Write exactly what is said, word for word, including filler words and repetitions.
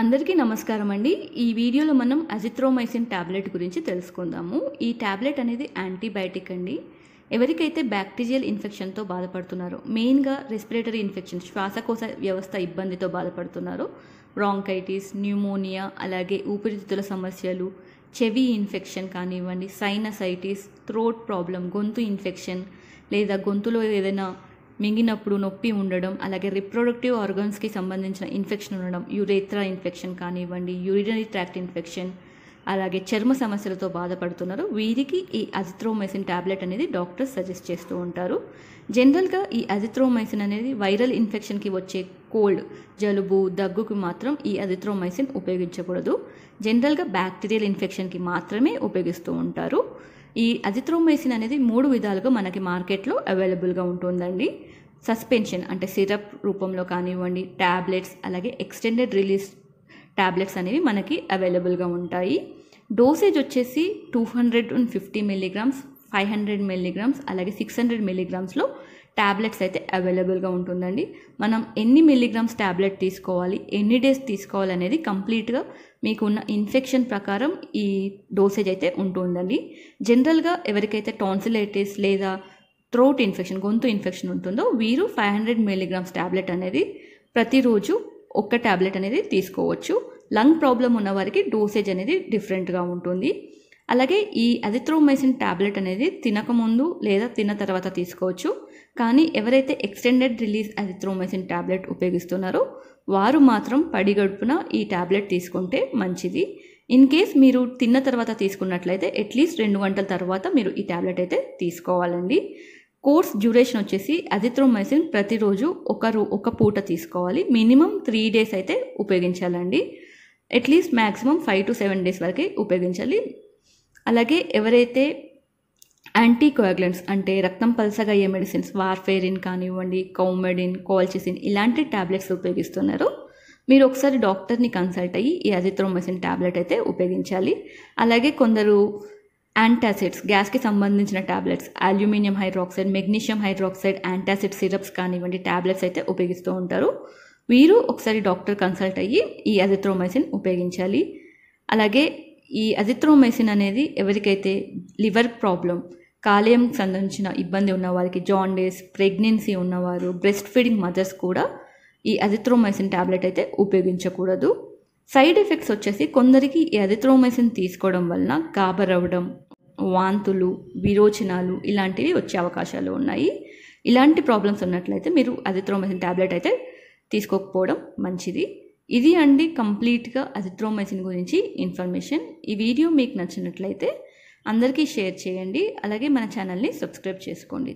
అందరికీ నమస్కారం అండి। ఈ వీడియోలో మనం అజిథ్రోమైసిన్ టాబ్లెట్ గురించి తెలుసుకుందాము। ఈ టాబ్లెట్ అనేది యాంటీబయాటిక్ అండి। ఎవరికైతే బ్యాక్టీరియల్ ఇన్ఫెక్షన్ తో బాధపడుతున్నారో, మెయిన్ గా రెస్పిరేటరీ ఇన్ఫెక్షన్, శ్వాసకోశ వ్యవస్థ ఇబ్బందితో బాధపడుతున్నారో, బ్రోంకాయిటిస్, న్యూమోనియా, అలాగే ఊపిరితిత్తుల సమస్యలు, చెవి ఇన్ఫెక్షన్ కానివ్వండి, సైనసైటిస్, థ్రోట్ ప్రాబ్లం, గొంతు ఇన్ఫెక్షన్ లేదా గొంతులో ఏదైనా మింగినప్పుడు నొప్పి ఉండడం, అలాగే రిప్రొడక్టివ్ ఆర్గన్స్కి సంబంధించిన ఇన్ఫెక్షన్ ఉండడం, యూరేథ్రా ఇన్ఫెక్షన్ కానివ్వండి, యూరినరీ ట్రాక్ట్ ఇన్ఫెక్షన్, అలాగే చర్మ సమస్యలతో బాధపడుతున్నారు, వీరికి ఈ అజిథ్రోమైసిన్ టాబ్లెట్ అనేది డాక్టర్స్ సజెస్ట్ చేస్తూ ఉంటారు। జనరల్గా ఈ అజిథ్రోమైసిన్ అనేది వైరల్ ఇన్ఫెక్షన్కి వచ్చే కోల్డ్, జలుబు, దగ్గుకు మాత్రం ఈ అజిథ్రోమైసిన్ ఉపయోగించకూడదు। జనరల్గా బ్యాక్టీరియల్ ఇన్ఫెక్షన్కి మాత్రమే ఉపయోగిస్తూ ఉంటారు। ఈ అజిథ్రోమైసిన్ అనేది మూడు విధాలుగా మనకి మార్కెట్లో అవైలబుల్గా ఉంటుందండి। సస్పెన్షన్ అంటే సిరప్ రూపంలో కానివ్వండి, ట్యాబ్లెట్స్, అలాగే ఎక్స్టెండెడ్ రిలీజ్ ట్యాబ్లెట్స్ అనేవి మనకి అవైలబుల్గా ఉంటాయి। డోసేజ్ వచ్చేసి two hundred and fifty milligrams, five hundred milligrams, అలాగే సిక్స్ హండ్రెడ్ మిల్లీగ్రామ్స్లో ట్యాబ్లెట్స్ అయితే అవైలబుల్గా ఉంటుందండి। మనం ఎన్ని మిల్లీగ్రామ్స్ ట్యాబ్లెట్ తీసుకోవాలి, ఎన్ని డేస్ తీసుకోవాలి అనేది కంప్లీట్గా మీకు ఉన్న ఇన్ఫెక్షన్ ప్రకారం ఈ డోసేజ్ అయితే ఉంటుందండి। జనరల్గా ఎవరికైతే టాన్సిలైటిస్ లేదా థ్రోట్ ఇన్ఫెక్షన్, గొంతు ఇన్ఫెక్షన్ ఉంటుందో వీరు ఫైవ్ హండ్రెడ్ మిల్లీగ్రామ్స్ ట్యాబ్లెట్ అనేది ప్రతిరోజు ఒక్క ట్యాబ్లెట్ అనేది తీసుకోవచ్చు। లంగ్ ప్రాబ్లం ఉన్న వారికి డోసేజ్ అనేది డిఫరెంట్గా ఉంటుంది। అలాగే ఈ అజిథ్రోమైసిన్ ట్యాబ్లెట్ అనేది తినకముందు లేదా తిన్న తర్వాత తీసుకోవచ్చు। కానీ ఎవరైతే ఎక్స్టెండెడ్ రిలీజ్ అజిథ్రోమైసిన్ ట్యాబ్లెట్ ఉపయోగిస్తున్నారో వారు మాత్రం పడిగడుపున ఈ ట్యాబ్లెట్ తీసుకుంటే మంచిది। ఇన్ కేస్ మీరు తిన్న తర్వాత తీసుకున్నట్లయితే అట్లీస్ట్ రెండు గంటల తర్వాత మీరు ఈ ట్యాబ్లెట్ అయితే తీసుకోవాలండి। కోర్స్ డ్యూరేషన్ వచ్చేసి అజిథ్రోమైసిన్ ప్రతిరోజు ఒక రో ఒక పూట తీసుకోవాలి। మినిమం త్రీ డేస్ అయితే ఉపయోగించాలండి। At least maximum five to seven days వరకే ఉపయోగించాలి। అలాగే ఎవరైతే యాంటీ కోయాగ్యులెంట్స్ అంటే రక్తం పల్సగా అయ్యే మెడిసిన్స్, వార్ఫెరీన్ కానివ్వండి, కౌమెడిన్, కోల్చిసిన్, ఇలాంటి ట్యాబ్లెట్స్ ఉపయోగిస్తున్నారు, మీరు ఒకసారి డాక్టర్ని కన్సల్ట్ అయ్యి ఈ అజిథ్రోమైసిన్ ట్యాబ్లెట్ అయితే ఉపయోగించాలి। అలాగే కొందరు యాంటాసిడ్స్, గ్యాస్కి సంబంధించిన tablets, aluminium hydroxide, magnesium hydroxide, antacid syrups కానివ్వండి, ట్యాబ్లెట్స్ అయితే ఉపయోగిస్తూ ఉంటారు। వీరు ఒకసారి డాక్టర్ కన్సల్ట్ అయ్యి ఈ అజిథ్రోమైసిన్ ఉపయోగించాలి। అలాగే ఈ అజిథ్రోమైసిన్ అనేది ఎవరికైతే లివర్ ప్రాబ్లం, కాలేయం సంబంధించిన ఇబ్బంది ఉన్నవారికి, జాండీస్, ప్రెగ్నెన్సీ ఉన్నవారు, బ్రెస్ట్ ఫీడింగ్ మదర్స్ కూడా ఈ అజిథ్రోమైసిన్ ట్యాబ్లెట్ అయితే ఉపయోగించకూడదు। సైడ్ ఎఫెక్ట్స్ వచ్చేసి కొందరికి ఈ అజిథ్రోమైసిన్ తీసుకోవడం వలన గాబరవడం, వాంతులు, విరోచనాలు ఇలాంటివి వచ్చే అవకాశాలు ఉన్నాయి। ఇలాంటి ప్రాబ్లమ్స్ ఉన్నట్లయితే మీరు అజిథ్రోమైసిన్ ట్యాబ్లెట్ అయితే తీసుకోకపోవడం మంచిది। ఇది అండి కంప్లీట్గా అజిథ్రోమైసిన్ గురించి ఇన్ఫర్మేషన్। ఈ వీడియో మీకు నచ్చినట్లయితే అందరికీ షేర్ చేయండి, అలాగే మన ఛానల్ని సబ్స్క్రైబ్ చేసుకోండి।